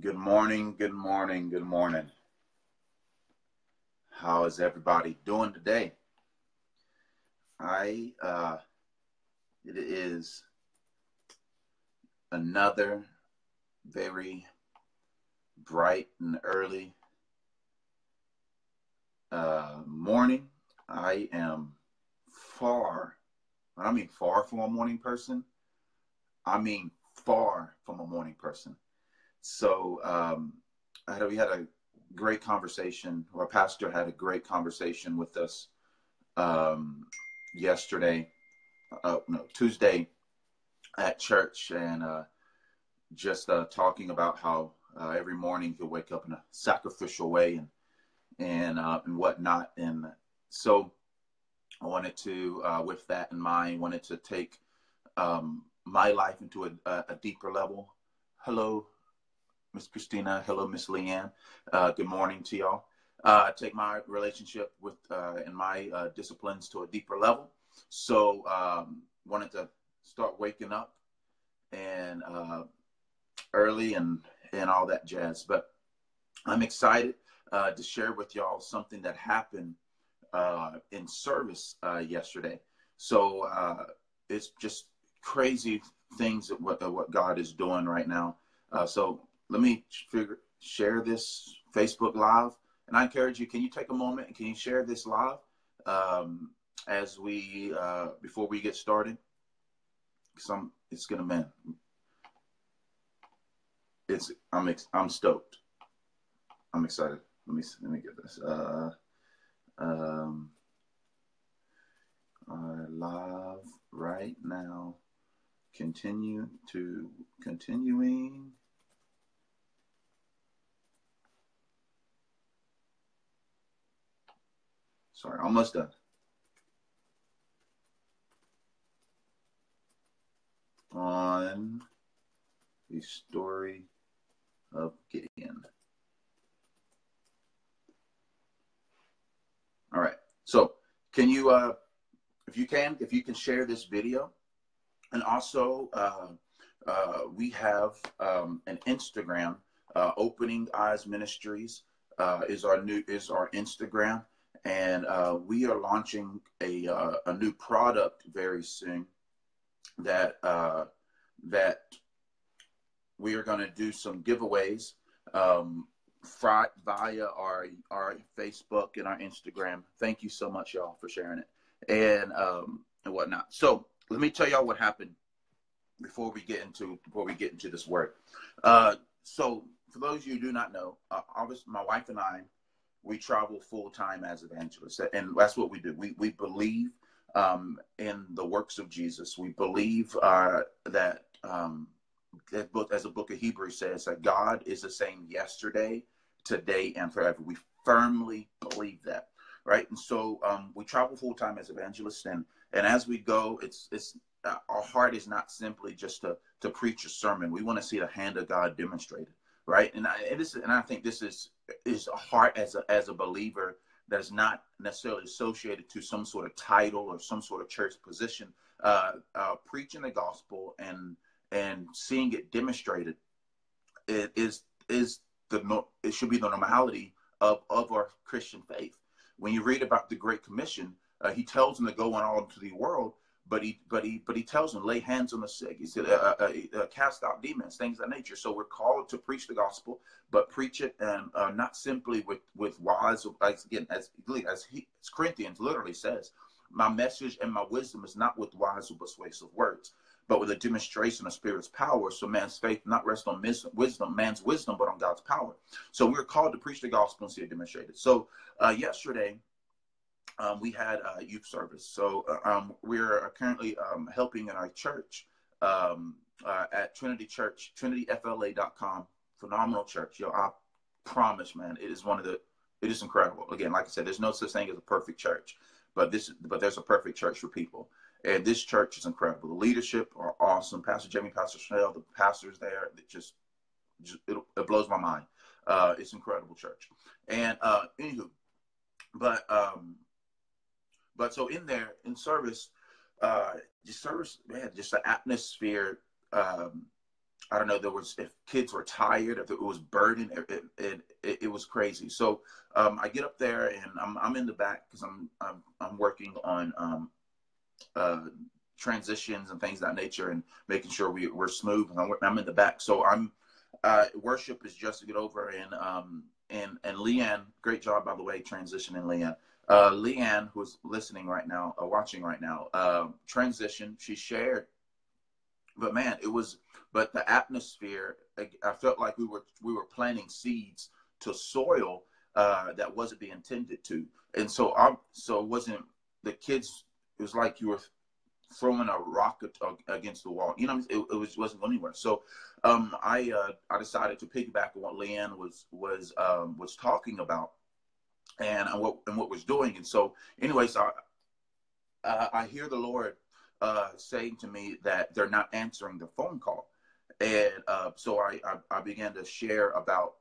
Good morning, good morning, good morning. How is everybody doing today? It is another very bright and early morning. I am far, when I mean far from a morning person, I mean far from a morning person. So we had a great conversation. Our pastor had a great conversation with us Tuesday at church, and just talking about how every morning he'll wake up in a sacrificial way and whatnot. And so I wanted to, with that in mind, wanted to take my life into a deeper level. Hello, Miss Christina. Hello, Miss Leanne. Good morning to y'all. Take my relationship with and my disciplines to a deeper level. So wanted to start waking up and early and all that jazz. But I'm excited to share with y'all something that happened in service yesterday. So it's just crazy things that what God is doing right now. So let me share this Facebook Live. And I encourage you, can you take a moment and can you share this live as we, before we get started? Because I'm stoked. I'm excited. Let me get this. Live right now. Continuing. Sorry, almost done. On the story of Gideon. All right. So, can you, if you can share this video, and also we have an Instagram. Opening Eyes Ministries is our Instagram. And we are launching a new product very soon that that we are going to do some giveaways via our Facebook and our Instagram. Thank you so much, y'all, for sharing it and whatnot. So let me tell y'all what happened before we get into this word. So for those of you who do not know, obviously my wife and I, we travel full-time as evangelists, and that's what we do. We believe in the works of Jesus. We believe that book, as the book of Hebrews says, that God is the same yesterday, today, and forever. We firmly believe that, right? And so we travel full-time as evangelists, and as we go, it's our heart is not simply just to preach a sermon. We want to see the hand of God demonstrated, right? And I think this is a heart as a believer that is not necessarily associated to some sort of title or some sort of church position. Preaching the gospel and seeing it demonstrated, it should be the normality of our Christian faith. When you read about the Great Commission, he tells them to go on all into the world, but he tells them lay hands on the sick. He said cast out demons, things of that nature. So we're called to preach the gospel, but preach it and not simply with wise. Again, as Corinthians literally says, my message and my wisdom is not with wise or persuasive words, but with a demonstration of Spirit's power. So man's faith not rest on man's wisdom, but on God's power. So we're called to preach the gospel and see it demonstrated. So yesterday, we had a youth service. So we're currently helping in our church at Trinity Church, trinityfla.com. Phenomenal church. Yo, I promise, man, it is incredible. Again, like I said, there's no such thing as a perfect church, but there's a perfect church for people. And this church is incredible. The leadership are awesome. Pastor Jamie, Pastor Snell, the pastors there, it blows my mind. It's an incredible church. And anywho, but so in there, in service, man, just the atmosphere I don't know, there was, if kids were tired, if it was burden, it was crazy. So I get up there and I'm in the back because I'm working on transitions and things of that nature and making sure we're smooth. And I'm in the back, so I'm worship is just to get over. And and Leanne, great job by the way, transitioning Leanne. Leanne, who's listening right now, watching right now, transition, she shared. But man, it was, but the atmosphere, I felt like we were planting seeds to soil that wasn't being intended to. And so it wasn't the kids, it was like you were throwing a rock against the wall. You know, it wasn't going anywhere. So I decided to piggyback on what Leanne was talking about and what was doing. And so anyways, I hear the Lord saying to me that they're not answering the phone call. And so I began to share about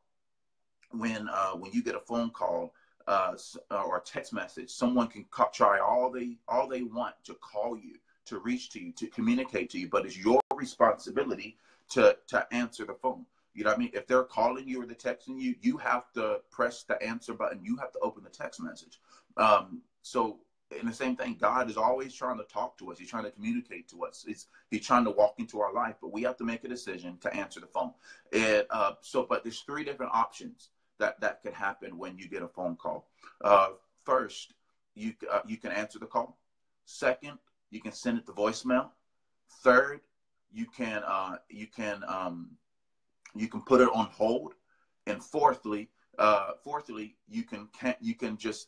when you get a phone call or a text message, someone can try all they want to call you, to reach to you, to communicate to you, but it's your responsibility to answer the phone. You know what I mean? If they're calling you or they're texting you, you have to press the answer button. You have to open the text message. And the same thing, God is always trying to talk to us. He's trying to communicate to us. He's trying to walk into our life, but we have to make a decision to answer the phone. And but there's three different options that could happen when you get a phone call. First, you can answer the call. Second, you can send it to voicemail. Third, you can put it on hold. And fourthly, you can just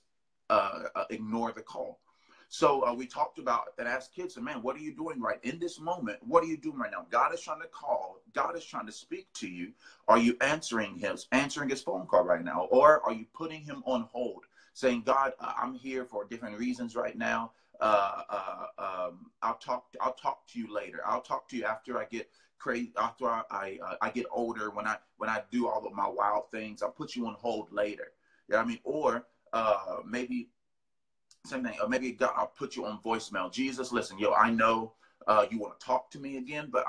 ignore the call. So we talked about and asked kids, man, what are you doing right in this moment? What are you doing right now? God is trying to call. God is trying to speak to you. Are you answering his phone call right now? Or are you putting him on hold, saying, God, I'm here for different reasons right now. I'll talk to you later. I'll talk to you after I get crazy, after I get older, when I do all of my wild things. I'll put you on hold later. You know what I mean? Or maybe same thing, or maybe God, I'll put you on voicemail. Jesus, listen, yo, I know you want to talk to me again, but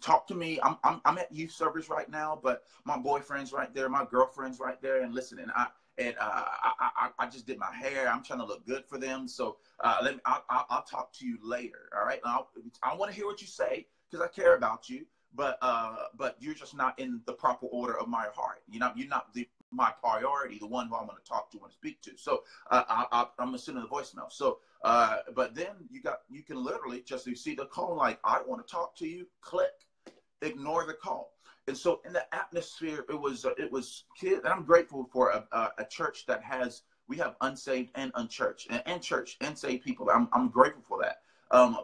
talk to me. I'm at youth service right now, but my boyfriend's right there, my girlfriend's right there, and listen, I just did my hair. I'm trying to look good for them, so I'll talk to you later. All right, I want to hear what you say because I care about you, but you're just not in the proper order of my heart. You know, you're not my priority, the one who I want to talk to, want to speak to. So I'm gonna send in the voicemail. So, but then you can literally just, you see the call, like, I want to talk to you. Click, ignore the call. And so in the atmosphere, it was kids, and I'm grateful for a church that has, we have unsaved and unchurched and church and saved people. I'm grateful for that.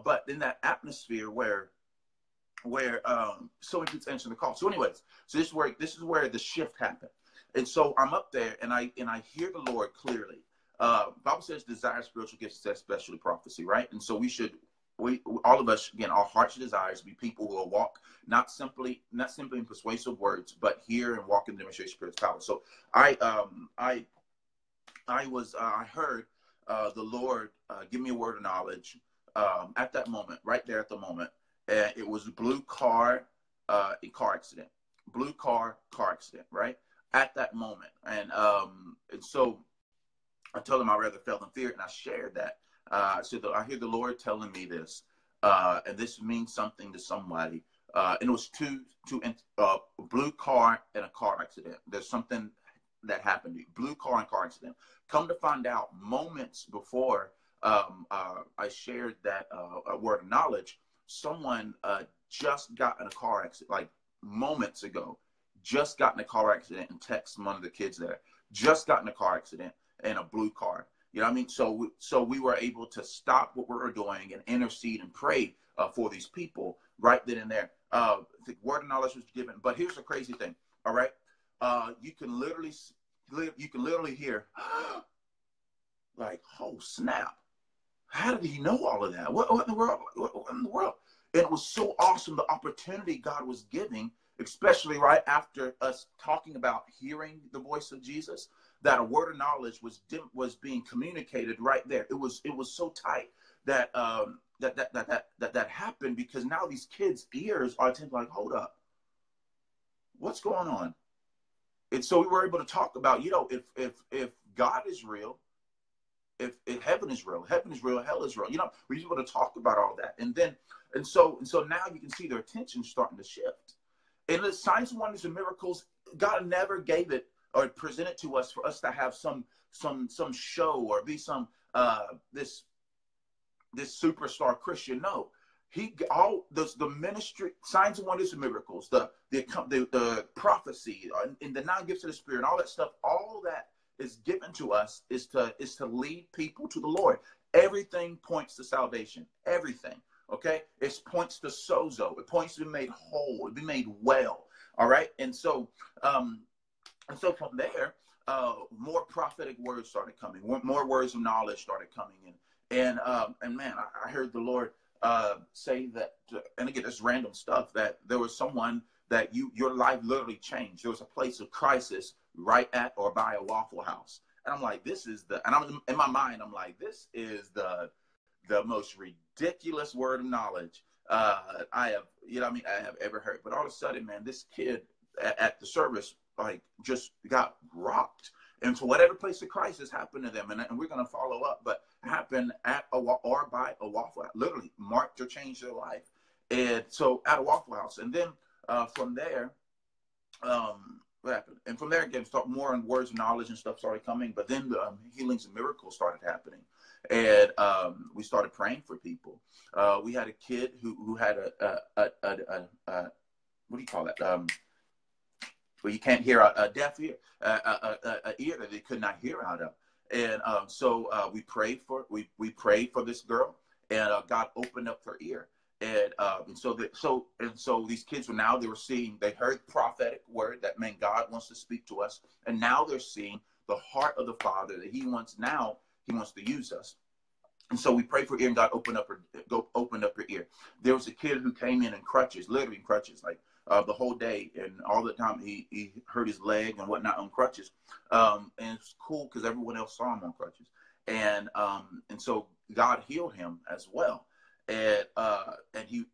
But in that atmosphere where so many people answer the call. So anyways, so this is where the shift happened. And so I'm up there, and I hear the Lord clearly. Bible says, "Desire spiritual gifts, especially prophecy." Right, and so we all of us, again, our hearts' desires be people who will walk not simply in persuasive words, but hear and walk in the demonstration of Spirit's power. So I heard the Lord give me a word of knowledge at that moment, right there at the moment, and it was blue car accident, right. At that moment, and so I told him I rather fell than feared, and I shared that. So I hear the Lord telling me this, and this means something to somebody. And it was two blue car and a car accident. There's something that happened to you. Blue car and car accident. Come to find out, moments before I shared that a word of knowledge, someone just got in a car accident, like moments ago. Just got in a car accident, and text one of the kids there. Just got in a car accident in a blue car. You know what I mean? So we were able to stop what we were doing and intercede and pray for these people right then and there. The word of knowledge was given. But here's the crazy thing. All right, you can literally hear like, oh snap! How did he know all of that? What in the world? What in the world? And it was so awesome, the opportunity God was giving. Especially right after us talking about hearing the voice of Jesus, that a word of knowledge was being communicated right there. It was so tight that that happened, because now these kids' ears are attentive, like, hold up, what's going on? And so we were able to talk about, you know, if God is real, if heaven is real, hell is real. You know, we were able to talk about all that. And then, and so now you can see their attention starting to shift. And the signs, wonders, and miracles, God never gave it or presented to us for us to have some show or be some this superstar Christian. No, the ministry, signs, wonders, and miracles, the prophecy, and the nine gifts of the Spirit, and all that stuff, all that is given to us is to lead people to the Lord. Everything points to salvation. Everything. Okay, it points to sozo. It points to be made whole, be made well. All right, and so from there, more prophetic words started coming. More words of knowledge started coming in, and man, I heard the Lord say that. And again, it's random stuff, that there was someone that your life literally changed. There was a place of crisis right at or by a Waffle House, and I'm like, this is the. And I'm in my mind, I'm like, this is the most ridiculous word of knowledge I have, you know what I mean, I have ever heard. But all of a sudden, man, this kid at the service, like, just got rocked into whatever place of crisis happened to them. And we're going to follow up, but happened at or by a Waffle House, literally marked or changed their life. And so at a Waffle House. And then from there, what happened? And from there, again, more on words of knowledge and stuff started coming. But then healings and miracles started happening. And we started praying for people. We had a kid who had a what do you call that? Well, you can't hear a deaf ear, a ear that they could not hear out of. And so we prayed for this girl, and God opened up her ear. And so these kids were now, they heard prophetic word that meant God wants to speak to us, and now they're seeing the heart of the Father that He wants now. He wants to use us. And so we prayed for ear, and God opened up her ear. There was a kid who came in crutches, literally in crutches, like the whole day and all the time. He hurt his leg and whatnot on crutches. And it's cool because everyone else saw him on crutches. And so God healed him as well. And he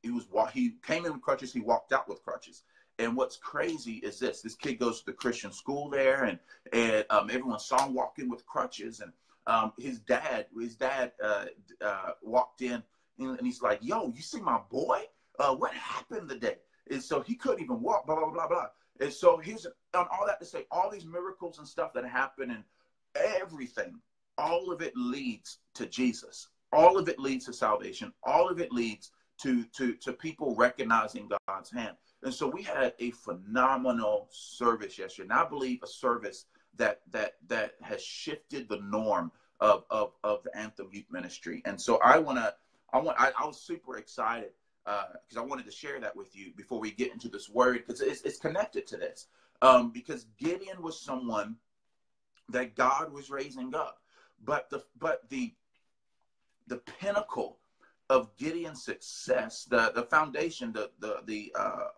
came in with crutches. He walked out with crutches. And what's crazy is this kid goes to the Christian school there, and everyone saw him walking with crutches. And his dad walked in, and he's like, yo, you see my boy? What happened today? And so he couldn't even walk, blah, blah, blah, blah. And so here's on all that to say, all these miracles and stuff that happen and everything, all of it leads to Jesus. All of it leads to salvation. All of it leads to people recognizing God's hand. And so we had a phenomenal service yesterday. And I believe a service that has shifted the norm of the Anthem Youth Ministry. And so I was super excited because I wanted to share that with you before we get into this word, because it's connected to this. Because Gideon was someone that God was raising up, but the pinnacle of Gideon's success, the foundation,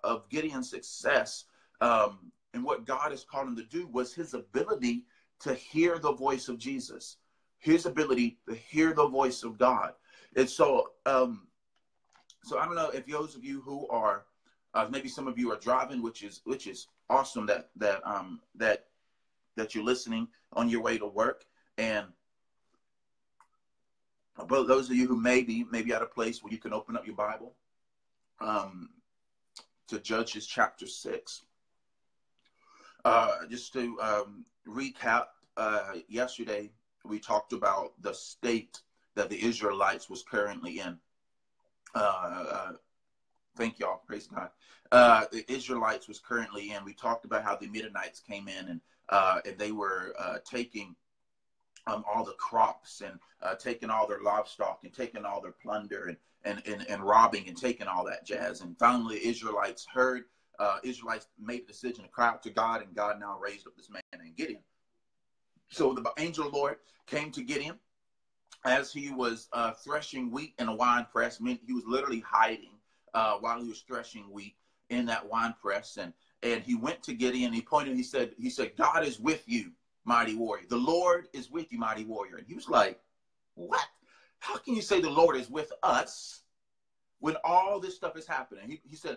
of Gideon's success, and what God has called him to do, was his ability to hear the voice of Jesus, his ability to hear the voice of God. And so, so I don't know if those of you who are, maybe some of you are driving, which is awesome that you're listening on your way to work. And but those of you who maybe at a place where you can open up your Bible, to Judges chapter 6. Just to recap, yesterday we talked about the state that the Israelites was currently in. Thank y'all, praise God. The Israelites was currently in. We talked about how the Midianites came in, and they were taking all the crops, and taking all their livestock, and taking all their plunder, and robbing, and taking all that jazz. And finally, Israelites heard. Israelites made a decision to cry out to God, and God now raised up this man named Gideon. So the angel of the Lord came to Gideon as he was threshing wheat in a wine press. I mean, he was literally hiding while he was threshing wheat in that wine press, and he went to Gideon. He pointed. He said, "God is with you, mighty warrior. The Lord is with you, mighty warrior." And he was like, "What? How can you say the Lord is with us when all this stuff is happening? He said,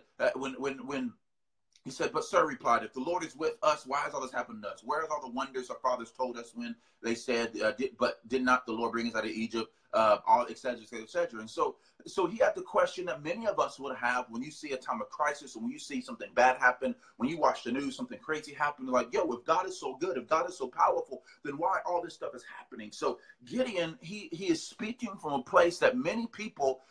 he said, but sir replied, if the Lord is with us, why has all this happened to us? Where are all the wonders our fathers told us when they said, did not the Lord bring us out of Egypt, etc., etc., etc. And so he had the question that many of us would have when you see a time of crisis, and when you see something bad happen, when you watch the news, something crazy happen, like, yo, if God is so good, if God is so powerful, then why all this stuff is happening? So Gideon, he is speaking from a place that many people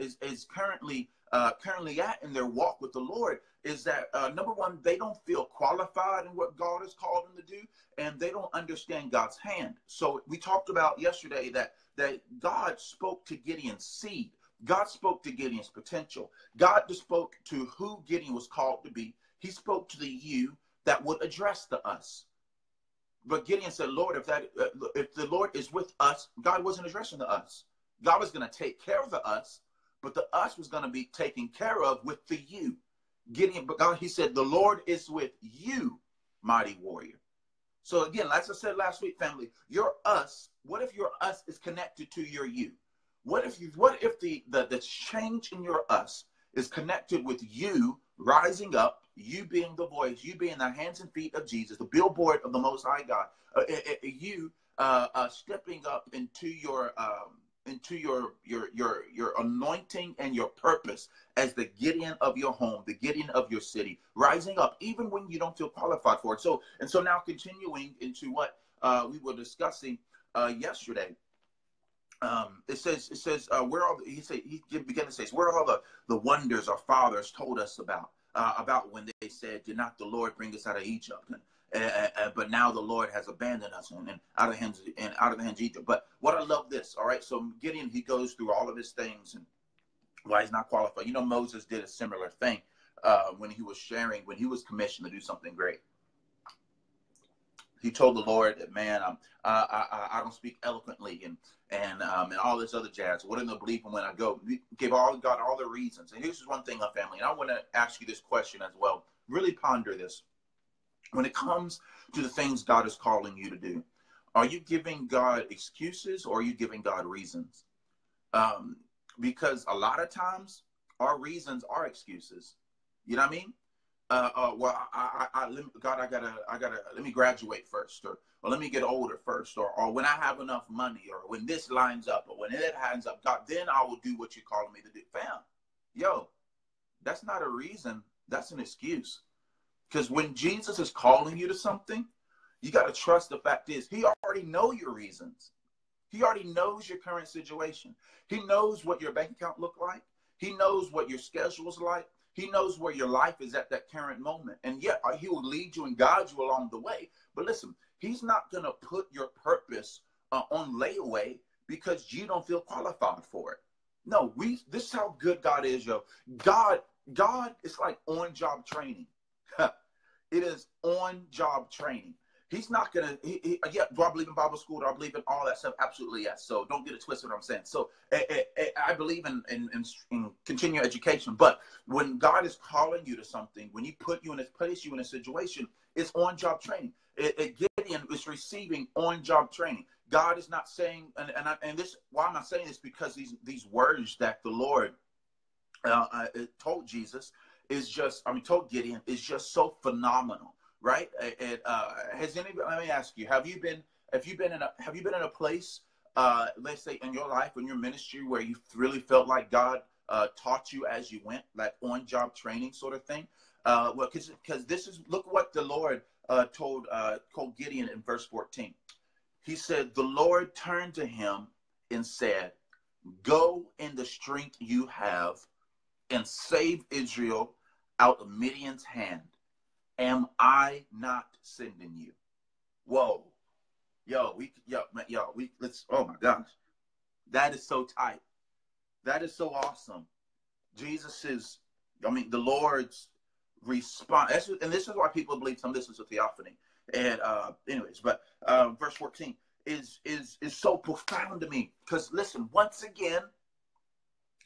is currently at in their walk with the Lord, is that number one, they don't feel qualified in what God has called them to do, and they don't understand God's hand. So we talked about yesterday that God spoke to Gideon's seed. God spoke to Gideon's potential. God spoke to who Gideon was called to be. He spoke to the you that would address the us. But Gideon said, Lord, if the Lord is with us, God wasn't addressing the us. God was going to take care of the us, but the us was going to be taken care of with the you. Gideon, but God, he said, the Lord is with you, mighty warrior. So again, like I said last week, family, your us, what if your us is connected to your you? What if the change in your us is connected with you rising up, you being the voice, you being the hands and feet of Jesus, the billboard of the Most High God, you stepping up into your anointing and your purpose as the Gideon of your home, the Gideon of your city, rising up even when you don't feel qualified for it. So now continuing into what we were discussing yesterday, it says where all the, he began to say, where are all the wonders our fathers told us about when they said, did not the Lord bring us out of Egypt? But now the Lord has abandoned us and out of the hands of Egypt. But what I love this, all right? So Gideon, he goes through all of his things and why he's not qualified. You know, Moses did a similar thing when he was commissioned to do something great. He told the Lord, man, I don't speak eloquently and all this other jazz. What in the belief when I go? We gave God all the reasons. And here's one thing, family, and I want to ask you this question as well. Really ponder this. When it comes to the things God is calling you to do, are you giving God excuses or are you giving God reasons? Because a lot of times our reasons are excuses. You know what I mean? Let me graduate first, or let me get older first, or when I have enough money, or when this lines up, or when it lines up, God, then I will do what you're calling me to do. Fam, yo, that's not a reason. That's an excuse. Because when Jesus is calling you to something, you got to trust the fact is he already knows your reasons. He already knows your current situation. He knows what your bank account looks like. He knows what your schedule's like. He knows where your life is at that current moment. And yet he will lead you and guide you along the way. But listen, he's not going to put your purpose on layaway because you don't feel qualified for it. No, this is how good God is, yo. God is like on-job training. It is on-job training. He's not going to, yeah, do I believe in Bible school? Do I believe in all that stuff? Absolutely, yes. So don't get it twisted what I'm saying. So I believe in continuing education. But when God is calling you to something, when he place you in a situation, it's on-job training. Gideon is receiving on-job training. God is not saying, why am I saying this? Because these words that the Lord told Jesus, told Gideon, is just so phenomenal, right? Let me ask you, have you been in a place, let's say in your life, in your ministry, where you really felt like God taught you as you went, like on-job training sort of thing? Well, because look what the Lord told Gideon in verse 14. He said, the Lord turned to him and said, go in the strength you have and save Israel out of Midian's hand. Am I not sending you? Whoa, let's. Oh my gosh, that is so tight. That is so awesome. The Lord's response, and this is why people believe some of this is a theophany. And anyways, but verse 14 is so profound to me because listen, once again,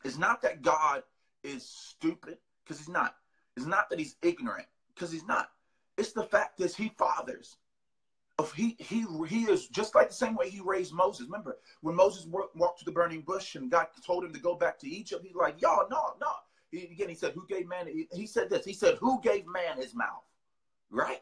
it's not that God is stupid, because he's not. It's not that he's ignorant, because he's not. It's the fact is he fathers. of he is just like the same way he raised Moses. Remember when Moses walked to the burning bush and God told him to go back to Egypt? He's like, y'all, no. He said, who gave man? He said this. He said, who gave man his mouth? Right?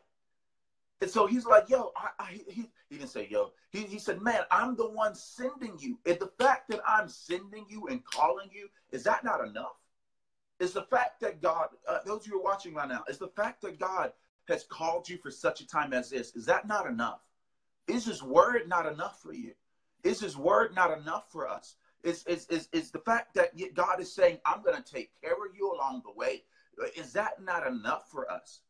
And so he's like, yo, he didn't say, yo. He said, man, I'm the one sending you. And the fact that I'm sending you and calling you, is that not enough? It's the fact that God, those of you who are watching right now, it's the fact that God has called you for such a time as this. Is that not enough? Is his word not enough for you? Is his word not enough for us? Is the fact that God is saying, I'm going to take care of you along the way. Is that not enough for us?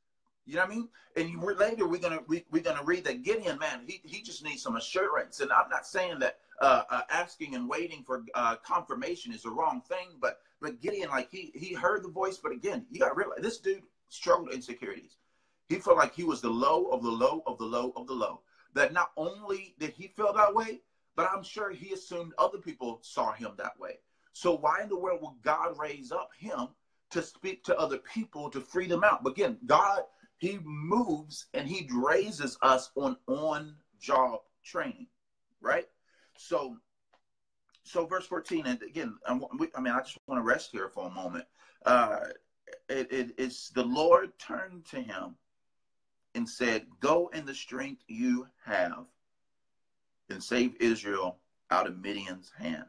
You know what I mean? And later we're gonna read that Gideon, man, he just needs some assurance. And I'm not saying that asking and waiting for confirmation is the wrong thing, but Gideon, like he heard the voice, but again, you gotta realize this dude struggled with insecurities. He felt like he was the low of the low of the low of the low. That not only did he feel that way, but I'm sure he assumed other people saw him that way. So why in the world would God raise up him to speak to other people to free them out? But again, God, he moves and he raises us on job training, right? So verse 14, and again, I just want to rest here for a moment. It's the Lord turned to him and said, go in the strength you have and save Israel out of Midian's hand.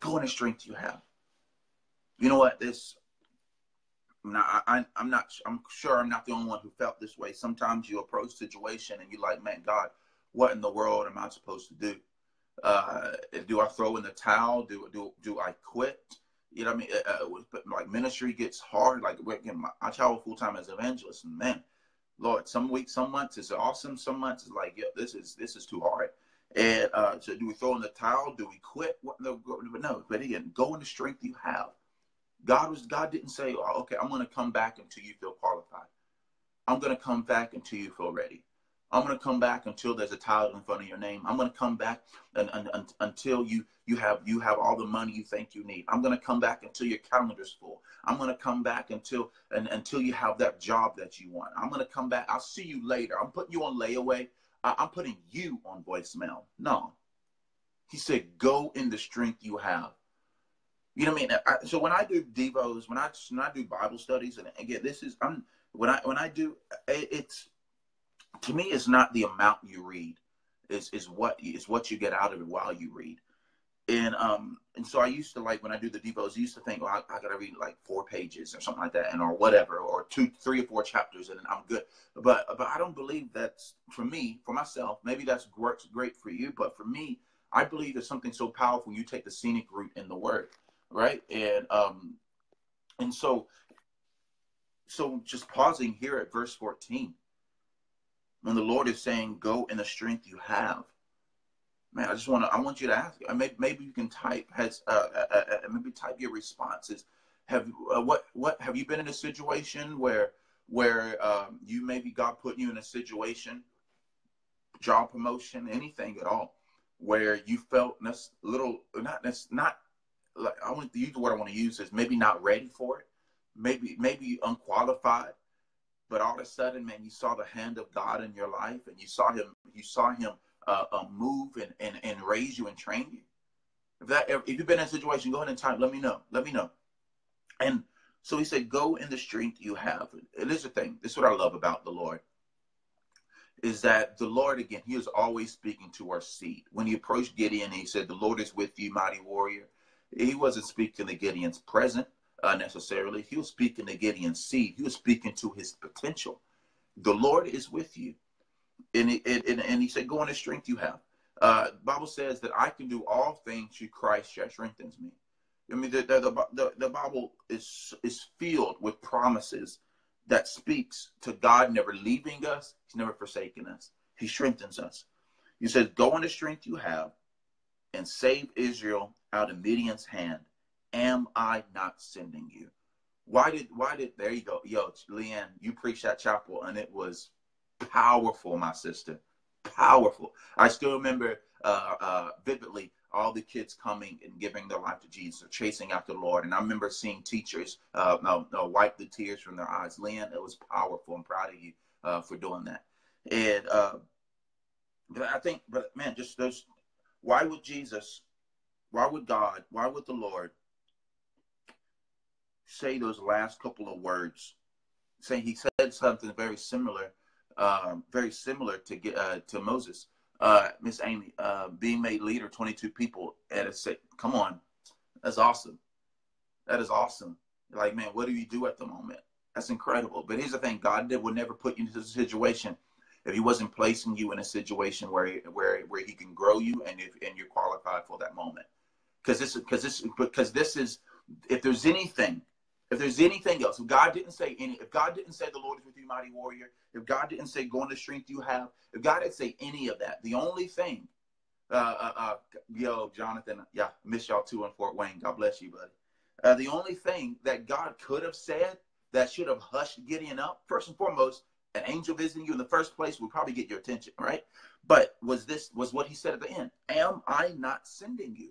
Go in the strength you have. You know what? I'm sure I'm not the only one who felt this way. Sometimes you approach situation and you're like, man, God, what in the world am I supposed to do? Do I throw in the towel? Do I quit? You know what I mean? Like ministry gets hard. Like I travel full time as evangelist, and man, Lord, some weeks, some months it's awesome. Some months it's like, yeah, this is too hard. And so do we throw in the towel? Do we quit? No, but again, go in the strength you have. God didn't say, oh, okay, I'm going to come back until you feel qualified. I'm going to come back until you feel ready. I'm going to come back until there's a title in front of your name. I'm going to come back until you have all the money you think you need. I'm going to come back until your calendar's full. I'm going to come back until you have that job that you want. I'm going to come back. I'll see you later. I'm putting you on layaway. I'm putting you on voicemail. No. He said, go in the strength you have. You know what I mean? So when I do devos, when I do Bible studies, and again, it's to me, it's not the amount you read, is what you get out of it while you read. And so I used to, like, when I do the devos, I used to think, well, I gotta read like 4 pages or something like that, or whatever, or 2, 3, or 4 chapters, and then I'm good. But I don't believe that's for me, for myself. Maybe that's works great for you, but for me, I believe there's something so powerful when you take the scenic route in the Word. Right. And so just pausing here at verse 14, when the Lord is saying, go in the strength you have, man, I want you to ask, maybe you can type, maybe type your responses. Have you been in a situation where you, maybe God put you in a situation, job promotion, anything at all, where you felt like, I want to use the word I want to use is maybe not ready for it, maybe unqualified, but all of a sudden, man, you saw the hand of God in your life, and you saw him move and raise you and train you. If you've been in a situation, go ahead and type, let me know. And so he said, go in the strength you have. And this is the thing. This is what I love about the Lord, is that the Lord, again, he is always speaking to our seed. When he approached Gideon, he said, the Lord is with you, mighty warrior. He wasn't speaking to Gideon's present necessarily. He was speaking to Gideon's seed. He was speaking to his potential. The Lord is with you. And he said, go in the strength you have. The Bible says that I can do all things through Christ that strengthens me. I mean, the Bible is filled with promises that speaks to God never leaving us. He's never forsaken us. He strengthens us. He says, go in the strength you have and save Israel out of Midian's hand. Am I not sending you? Why did there you go. Yo, Leanne, you preached that chapel and it was powerful, my sister. Powerful. I still remember vividly all the kids coming and giving their life to Jesus or chasing after the Lord. And I remember seeing teachers wipe the tears from their eyes. Leanne, it was powerful. I'm proud of you for doing that. And But I think, but man, just those, why would Jesus, why would God, why would the Lord say those last couple of words? Saying he said something very similar to Moses. Miss Amy, being made leader, 22 people at a set. Come on. That's awesome. That is awesome. Like, man, what do you do at the moment? That's incredible. But here's the thing. God would never put you into a situation if he wasn't placing you in a situation where he can grow you and you're qualified for that moment. Because this is, if there's anything else, if God didn't say the Lord is with you, mighty warrior, if God didn't say go in the strength you have, if God didn't say any of that, the only thing, yo, Jonathan, yeah, miss y'all too in Fort Wayne. God bless you, buddy. The only thing that God could have said that should have hushed Gideon up, first and foremost, an angel visiting you in the first place would probably get your attention, right? But was what he said at the end. Am I not sending you?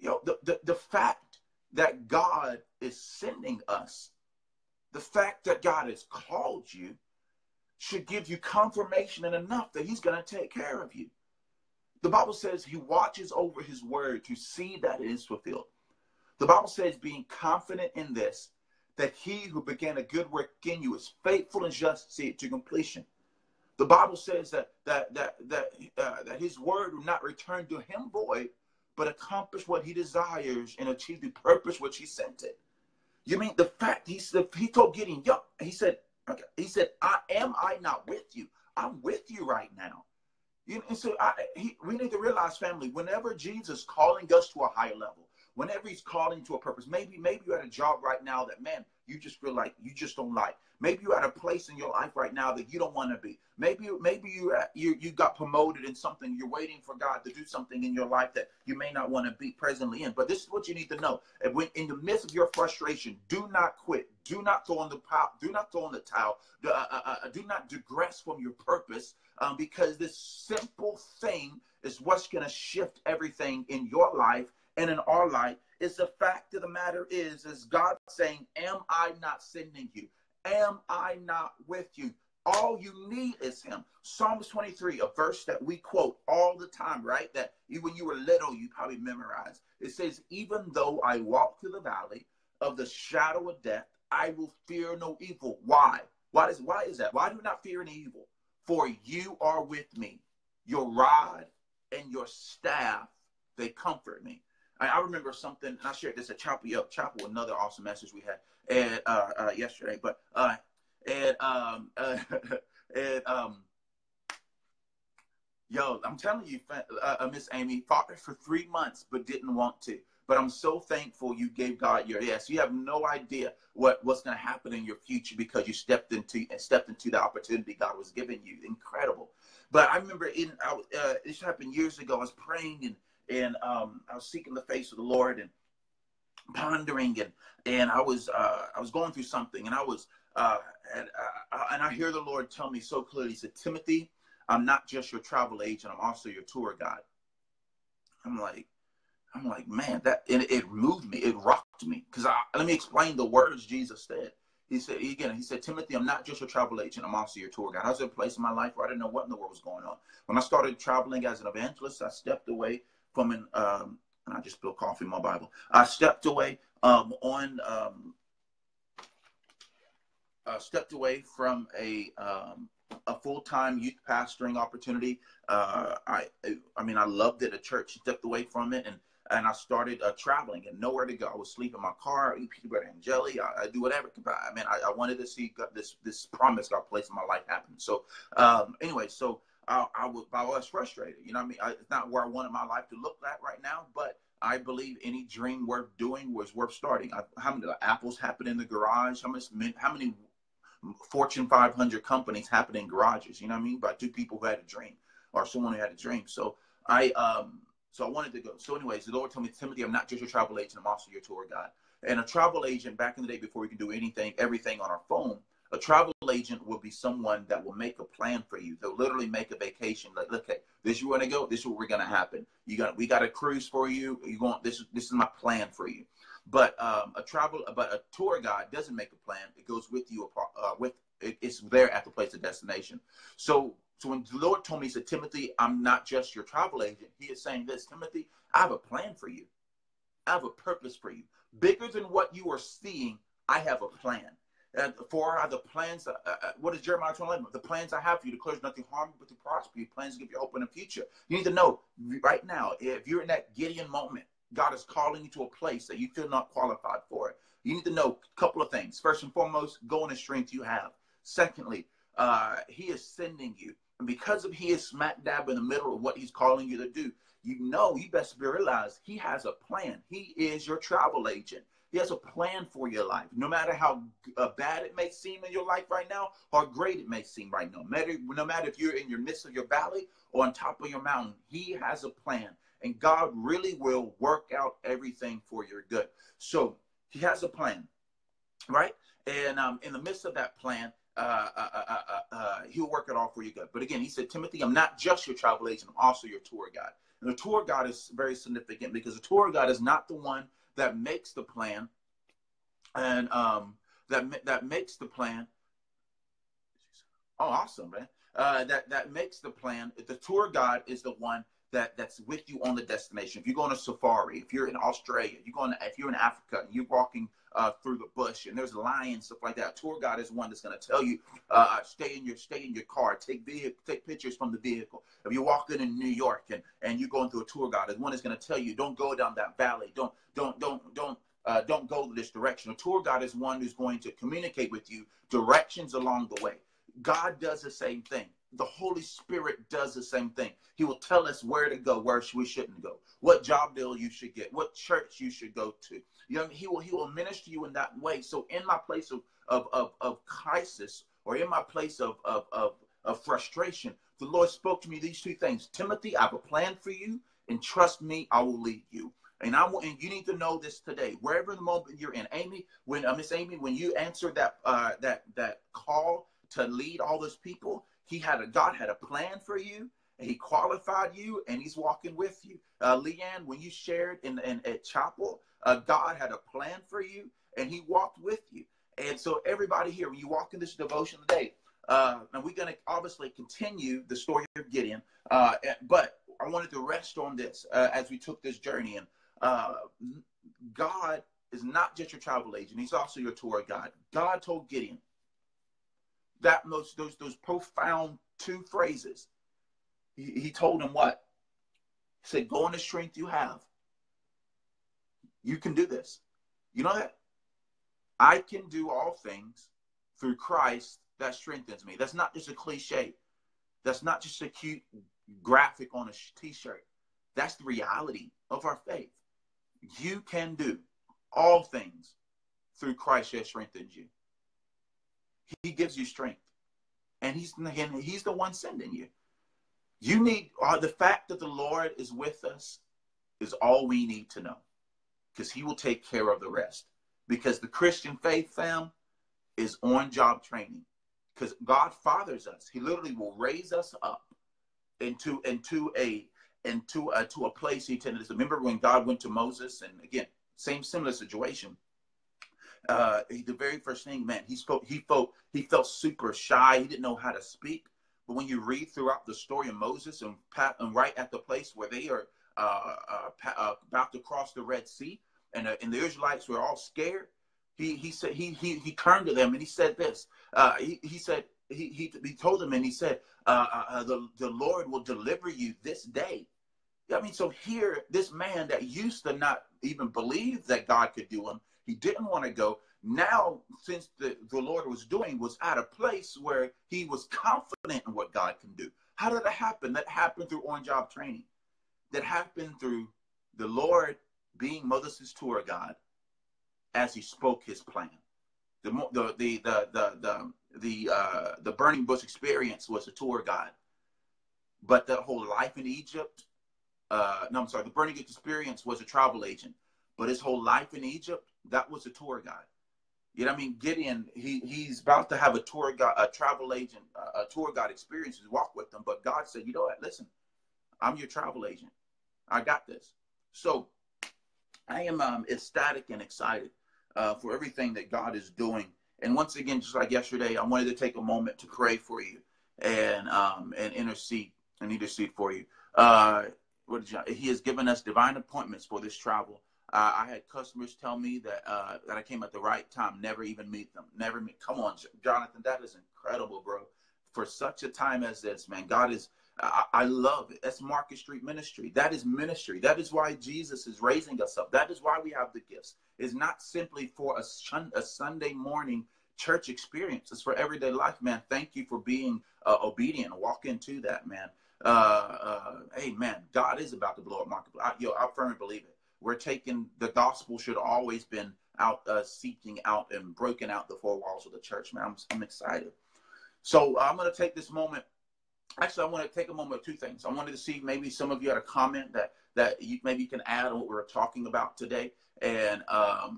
You know, the fact that God is sending us, the fact that God has called you should give you confirmation and enough that he's going to take care of you. The Bible says he watches over his word to see that it is fulfilled. The Bible says being confident in this, that he who began a good work in you is faithful and just to see it to completion. The Bible says that his word will not return to him void, but accomplish what he desires and achieve the purpose which he sent it. You mean the fact he told Gideon, yo, he said, okay, he said, am I not with you? I'm with you right now. You know, and so we need to realize, family, whenever Jesus is calling us to a higher level, whenever he's calling to a purpose, maybe you're at a job right now that, man, you just feel like you just don't like. Maybe you're at a place in your life right now that you don't want to be. Maybe you got promoted in something. You're waiting for God to do something in your life that you may not want to be presently in. But this is what you need to know. When in the midst of your frustration, do not quit. Do not throw in the pot. Do not throw in the towel. Do not digress from your purpose, because this simple thing is what's going to shift everything in your life and in our life. Is the fact of the matter is God saying, am I not sending you? Am I not with you? All you need is him. Psalms 23, a verse that we quote all the time, right? That when you were little, you probably memorized. It says, even though I walk through the valley of the shadow of death, I will fear no evil. Why? Why is that? Why do not fear any evil? For you are with me. Your rod and your staff, they comfort me. I remember something, and I shared this at Chapel, another awesome message we had and, yesterday. But yo, I'm telling you, Miss Amy, fought for 3 months, but didn't want to. But I'm so thankful you gave God your yes. You have no idea what's going to happen in your future because you stepped into the opportunity God was giving you. Incredible. But I remember this happened years ago. I was praying and I was seeking the face of the Lord and pondering, and I was going through something, and I hear the Lord tell me so clearly. He said, Timothy, I'm not just your travel agent, I'm also your tour guide. I'm like, man, it moved me, it rocked me, because let me explain the words Jesus said. He said, Timothy, I'm not just your travel agent. I'm also your tour guide. I was at a place in my life where I didn't know what in the world was going on. When I started traveling as an evangelist, I stepped away from and I just spilled coffee in my Bible. I stepped away from a full-time youth pastoring opportunity. I mean, I loved it. A church, stepped away from it, and I started traveling and nowhere to go. I would sleep in my car, eat peanut butter and jelly. I do whatever. I mean, I wanted to see this promise God placed in my life happen. So anyway, so I was frustrated. You know what I mean? It's not where I wanted my life to look at right now, but I believe any dream worth doing was worth starting. How many apples happen in the garage? How many Fortune 500 companies happen in garages? You know what I mean? By two people who had a dream or someone who had a dream. So I wanted to go. So anyways, the Lord told me, Timothy, I'm not just your travel agent, I'm also your tour guide. And a travel agent, back in the day before we can do everything on our phone, a travel agent will be someone that will make a plan for you. They'll literally make a vacation. Like, okay, this you want to go, this is what we're going to happen. We got a cruise for you. This is my plan for you. But a tour guide doesn't make a plan. It goes with you. It's there at the place of destination. So So when the Lord told me, he said, Timothy, I'm not just your travel agent. He is saying this, Timothy, I have a plan for you. I have a purpose for you. Bigger than what you are seeing, I have a plan. And for the plans, what is Jeremiah 11? The plans I have for you declares nothing harm but to prosper you. Plans to give you hope in the future. You need to know right now, if you're in that Gideon moment, God is calling you to a place that you feel not qualified for it. You need to know a couple of things. First and foremost, go in the strength you have. Secondly, he is sending you. And because of he is smack dab in the middle of what he's calling you to do, you know you best realize he has a plan. He is your travel agent. He has a plan for your life. No matter how bad it may seem in your life right now, or great it may seem right now, no matter if you're in your midst of your valley or on top of your mountain, he has a plan. And God really will work out everything for your good. So he has a plan, right? And in the midst of that plan, he'll work it all for your good. But again, he said, Timothy, I'm not just your travel agent. I'm also your tour guide. And the tour guide is very significant because the tour guide is not the one that makes the plan and that makes the plan. Oh, awesome, man. That makes the plan. The tour guide is the one that's with you on the destination. If you're going to safari, if you're in Australia, if you're in Africa and you're walking through the bush and there's lions, stuff like that, tour guide is one that's going to tell you, stay in your car, take pictures from the vehicle. If you're walking in New York and you're going through a tour guide, is one that's going to tell you, don't go down that valley, don't go this direction. A tour guide is one who's going to communicate with you directions along the way. God does the same thing. The Holy Spirit does the same thing. He will tell us where to go, where we shouldn't go, what job deal you should get, what church you should go to. You know what I mean? He will minister you in that way. So in my place of crisis, or in my place of frustration, the Lord spoke to me these two things. Timothy, I have a plan for you, and trust me, I will lead you. And you need to know this today, wherever the moment you're in. Amy, when you answered that call to lead all those people, God had a plan for you, and he qualified you, and he's walking with you. Leanne, when you shared at chapel, God had a plan for you, and he walked with you. And so everybody here, when you walk in this devotion today, and we're going to obviously continue the story of Gideon, but I wanted to rest on this as we took this journey. And God is not just your travel agent. He's also your tour guide. God told Gideon, those profound two phrases. He told him what? He said, go in the strength you have. You can do this. You know that? I can do all things through Christ that strengthens me. That's not just a cliche. That's not just a cute graphic on a t-shirt. That's the reality of our faith. You can do all things through Christ that strengthens you. He gives you strength, and he's the one sending you. You need the fact that the Lord is with us is all we need to know, because he will take care of the rest. Because the Christian faith, fam, is on-job training, because God fathers us. He literally will raise us up into a place he intended us. Remember when God went to Moses, and again, similar situation. The very first thing, man, he felt super shy. He didn't know how to speak. But when you read throughout the story of Moses and right at the place where they are about to cross the Red Sea, and the Israelites were all scared, he turned to them and he said this. He told them, and he said, the Lord will deliver you this day. I mean, so here, this man that used to not even believe that God could do him, he didn't want to go. Now, since the Lord was doing, was at a place where he was confident in what God can do. How did that happen? That happened through on-job training. That happened through the Lord being Moses' tour guide as he spoke his plan. The Burning Bush experience was a tour guide. But that whole life in Egypt, the Burning Bush experience was a travel agent. But his whole life in Egypt, that was a tour guide. You know what I mean? Gideon, he's about to have a tour guide, a travel agent, a tour guide experience to walk with them. But God said, you know what? Listen, I'm your travel agent. I got this. So I am ecstatic and excited for everything that God is doing. And once again, just like yesterday, I wanted to take a moment to pray for you. and intercede for you. He has given us divine appointments for this travel. I had customers tell me that that I came at the right time, never even meet them, never meet. Come on, Jonathan, that is incredible, bro. For such a time as this, man, God is, I love it. That's Market Street ministry. That is ministry. That is why Jesus is raising us up. That is why we have the gifts. It's not simply for a Sunday morning church experience. It's for everyday life, man. Thank you for being obedient. Walk into that, man. Hey, man, God is about to blow up Market. I firmly believe it. We're taking, the gospel should always been out, seeking out and breaking out the four walls of the church, man. I'm excited. So I'm going to take this moment. Actually, I want to take a moment of two things. I wanted to see maybe some of you had a comment that you maybe can add on what we were talking about today. Amen. That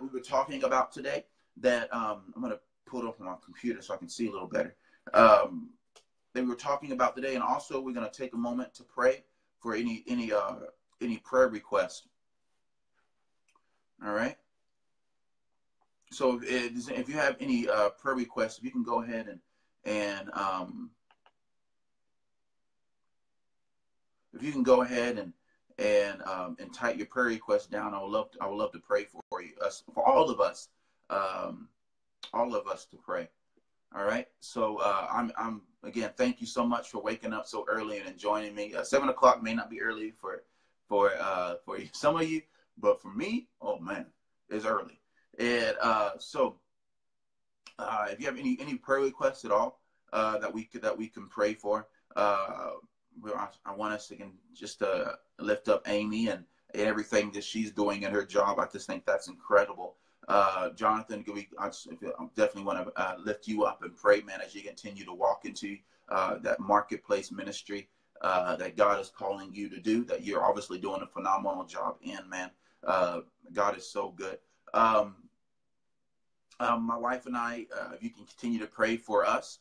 we were talking about today that, I'm going to put up on my computer so I can see a little better. That we were talking about today. And also we're going to take a moment to pray for any prayer request. All right. So if you have any prayer requests, if you can go ahead and type your prayer request down, I would love to pray for you, for all of us to pray. All right. So I'm again, thank you so much for waking up so early and joining me. 7 o'clock may not be early for some of you, but for me, oh man, it's early. And so if you have any prayer requests at all that we can pray for, I want us to just lift up Amy and everything that she's doing in her job. I just think that's incredible. Jonathan, I definitely want to lift you up and pray, man, as you continue to walk into that marketplace ministry that God is calling you to do, that you're obviously doing a phenomenal job in, man. God is so good. My wife and I, if you can continue to pray for us,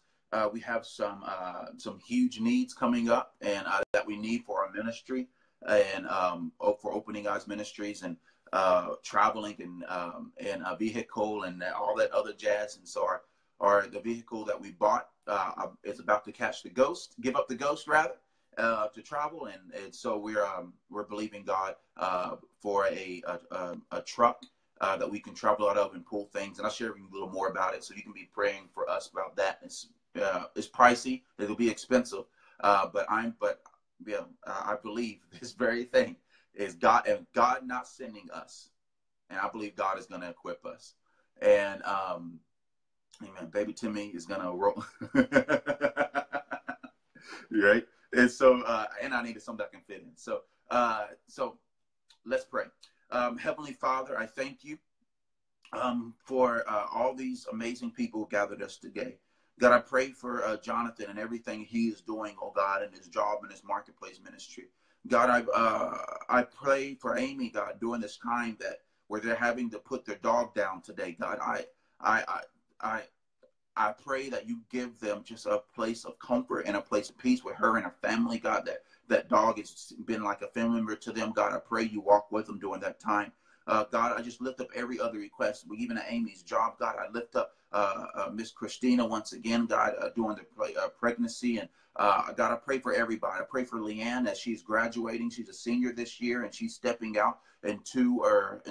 we have some huge needs coming up and that we need for our ministry and for Opening Eyes Ministries and traveling and a vehicle and all that other jazz. And so the vehicle that we bought is about to give up the ghost rather to travel, and so we're believing God for a truck that we can travel out of and pull things. And I'll share with you a little more about it, so you can be praying for us about that. It's pricey. It'll be expensive. I believe this very thing is God, and God not sending us. And I believe God is going to equip us. And, amen. Baby Timmy is going to roll. Right. And so, and I needed something that can fit in. So, so let's pray. Heavenly Father, I thank you for all these amazing people who gathered us today. God, I pray for Jonathan and everything he is doing, oh God, in his job and his marketplace ministry. God, I pray for Amy, God, during this time that where they're having to put their dog down today, God. I pray that you give them just a place of comfort and a place of peace with her and her family, God, that dog has been like a family member to them. God, I pray you walk with them during that time. God, I just lift up every other request. Even at Amy's job, God, I lift up Miss Christina once again, God, during the pregnancy. And God, I pray for everybody. I pray for Leanne as she's graduating. She's a senior this year, and she's stepping out into her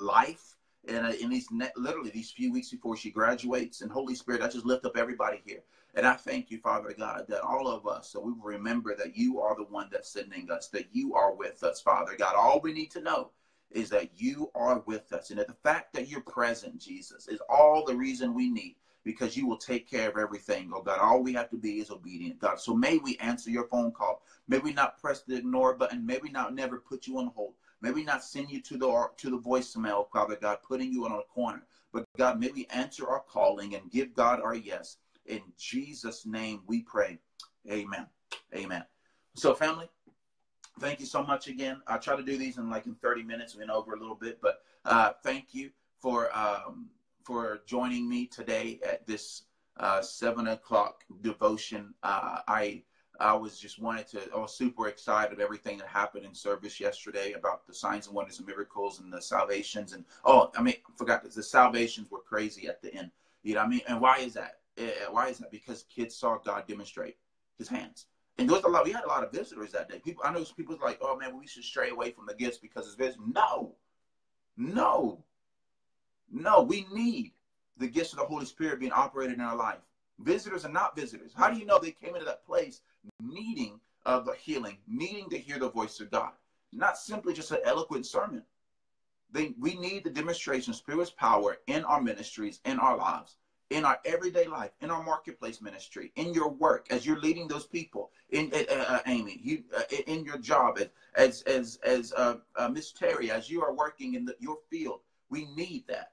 life. And in literally these few weeks before she graduates. And Holy Spirit, I just lift up everybody here. And I thank you, Father God, that all of us, so we remember that you are the one that's sending us, that you are with us, Father God. All we need to know is that you are with us. And that the fact that you're present, Jesus, is all the reason we need, because you will take care of everything, oh God. All we have to be is obedient, God. So may we answer your phone call. May we not press the ignore button. May we not never put you on hold. May we not send you to the voicemail, Father God, putting you in a corner. But God, may we answer our calling and give God our yes. In Jesus' name we pray. Amen. Amen. So family, thank you so much again. I try to do these in 30 minutes. We've been over a little bit, but thank you for joining me today at this 7 o'clock devotion. I was just I was super excited of everything that happened in service yesterday about the signs and wonders and miracles and the salvations. And I forgot, the salvations were crazy at the end. You know what I mean? And why is that? Why is that? Because kids saw God demonstrate his hands. And there was a lot, we had a lot of visitors that day. People, I know people like, oh man, we should stray away from the gifts because it's business. No, no, no. We need the gifts of the Holy Spirit being operated in our life. Visitors are not visitors. How do you know they came into that place needing the healing, needing to hear the voice of God? Not simply just an eloquent sermon. We need the demonstration of Spirit's power in our ministries, in our lives, in our everyday life, in our marketplace ministry, in your work, as you're leading those people, Amy, you, in your job, as Miss Terry, as you are working in your field, we need that.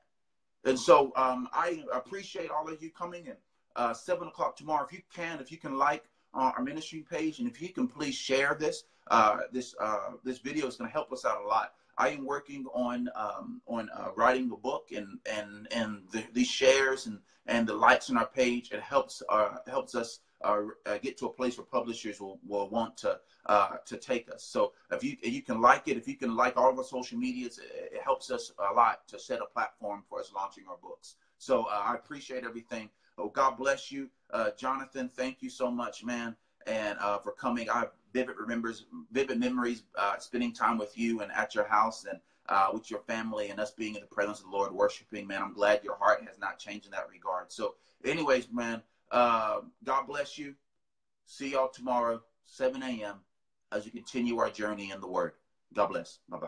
And so I appreciate all of you coming in. 7 o'clock tomorrow, if you can like our ministry page, and if you can please share this, this video is going to help us out a lot. I am working on writing a book, and the shares and the likes on our page, it helps us get to a place where publishers will want to take us. So if you can like it, if you can like all of our social medias, it helps us a lot to set a platform for us launching our books. So I appreciate everything. Oh, God bless you, Jonathan. Thank you so much, man, and for coming. I have vivid memories spending time with you and at your house and with your family, and us being in the presence of the Lord worshiping, man. I'm glad your heart has not changed in that regard. So anyways, man, God bless you. See y'all tomorrow, 7 a.m., as we continue our journey in the Word. God bless. Bye-bye.